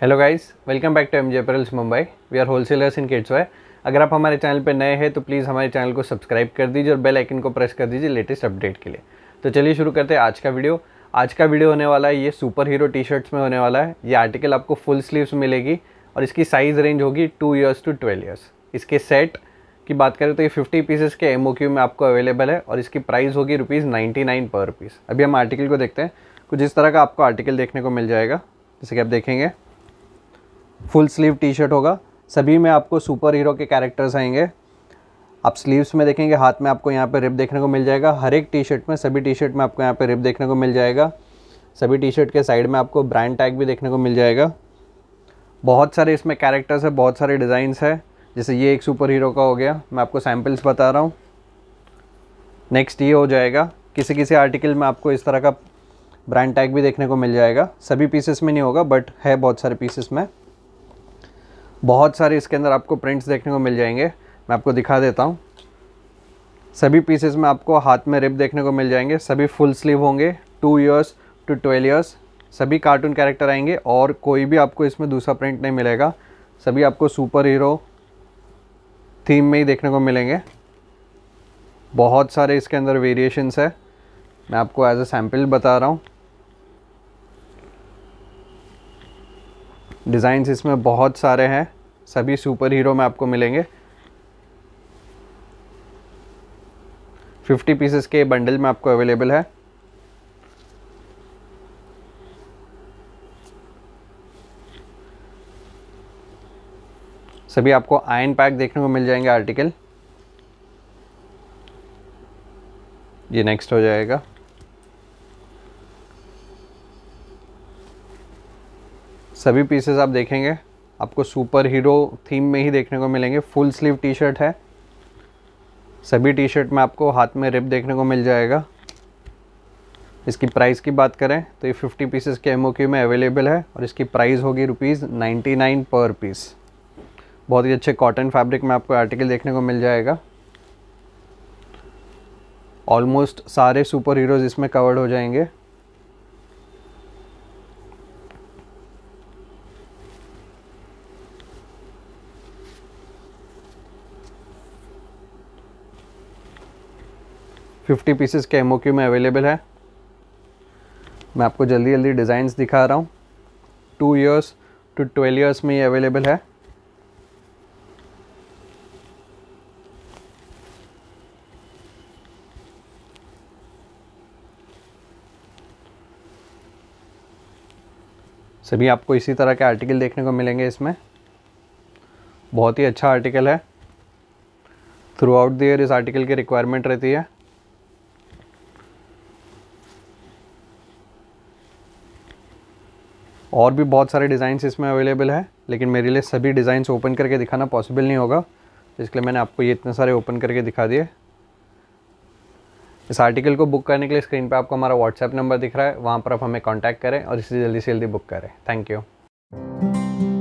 Hello guys, welcome back to MJ apparels Mumbai. We are wholesalers in kids wear. अगर आप हमारे channel पर नए हैं तो प्लीज़ हमारे चैनल को सब्सक्राइब कर दीजिए और बेल आइकन को प्रेस कर दीजिए लेटेस्ट अपडेट के लिए। तो चलिए शुरू करते हैं आज का वीडियो। आज का वीडियो होने वाला है, ये सुपर हीरो टी शर्ट्स में होने वाला है। ये आर्टिकल आपको फुल स्लीव्स मिलेगी और इसकी साइज़ रेंज होगी 2 ईयर्स टू 12 ईयर्स। इसके सेट की बात करें तो ये 50 पीसेस के MOQ में आपको अवेलेबल है और इसकी प्राइस होगी ₹99 पर पीस। अभी हम आर्टिकल को देखते हैं। कुछ इस तरह का आपको आर्टिकल देखने को मिल जाएगा, जैसे कि आप देखेंगे फुल स्लीव टी शर्ट होगा। सभी में आपको सुपर हीरो के कैरेक्टर्स आएंगे। आप स्लीव्स में देखेंगे, हाथ में आपको यहाँ पर रिप देखने को मिल जाएगा। हर एक टी शर्ट में, सभी टी शर्ट में आपको यहाँ पर रिप देखने को मिल जाएगा। सभी टी शर्ट के साइड में आपको ब्रांड टैग भी देखने को मिल जाएगा। बहुत सारे इसमें कैरेक्टर्स है, बहुत सारे डिज़ाइंस है। जैसे ये एक सुपर हीरो का हो गया, मैं आपको सैम्पल्स बता रहा हूँ। नेक्स्ट ये हो जाएगा। किसी किसी आर्टिकल में आपको इस तरह का ब्रांड टैग भी देखने को मिल जाएगा। सभी पीसेस में नहीं होगा, बट है बहुत सारे पीसेस में। बहुत सारे इसके अंदर आपको प्रिंट्स देखने को मिल जाएंगे, मैं आपको दिखा देता हूँ। सभी पीसेस में आपको हाथ में रिप देखने को मिल जाएंगे। सभी फुल स्लीव होंगे, 2 ईयर्स टू 12 ईयर्स। सभी कार्टून कैरेक्टर आएंगे और कोई भी आपको इसमें दूसरा प्रिंट नहीं मिलेगा। सभी आपको सुपर हीरो थीम में ही देखने को मिलेंगे। बहुत सारे इसके अंदर वेरिएशंस है, मैं आपको एज अ सैम्पल बता रहा हूँ। डिज़ाइंस इसमें बहुत सारे हैं, सभी सुपर हीरो में आपको मिलेंगे। 50 पीसेस के बंडल में आपको अवेलेबल है। सभी आपको आयन पैक देखने को मिल जाएंगे आर्टिकल। ये नेक्स्ट हो जाएगा। सभी पीसेस आप देखेंगे आपको सुपर हीरो थीम में ही देखने को मिलेंगे। फुल स्लीव टी शर्ट है। सभी टी शर्ट में आपको हाथ में रिप देखने को मिल जाएगा। इसकी प्राइस की बात करें तो ये 50 पीसेस के MOQ में अवेलेबल है और इसकी प्राइस होगी ₹99 पर पीस। बहुत ही अच्छे कॉटन फैब्रिक में आपको आर्टिकल देखने को मिल जाएगा। ऑलमोस्ट सारे सुपर हीरोज़ इसमें कवर्ड हो जाएंगे। फिफ्टी पीसेस के MOQ में अवेलेबल है। मैं आपको जल्दी जल्दी डिज़ाइंस दिखा रहा हूँ। 2 ईयर्स टू 12 ईयर्स में ये अवेलेबल है। सभी आपको इसी तरह के आर्टिकल देखने को मिलेंगे इसमें। बहुत ही अच्छा आर्टिकल है। थ्रू आउट द ईयर इस आर्टिकल की रिक्वायरमेंट रहती है। और भी बहुत सारे डिज़ाइंस इसमें अवेलेबल है, लेकिन मेरे लिए सभी डिज़ाइंस ओपन करके दिखाना पॉसिबल नहीं होगा, इसलिए मैंने आपको ये इतने सारे ओपन करके दिखा दिए। इस आर्टिकल को बुक करने के लिए स्क्रीन पर आपको हमारा WhatsApp नंबर दिख रहा है, वहाँ पर आप हमें कॉन्टैक्ट करें और इससे जल्दी बुक करें। Thank you.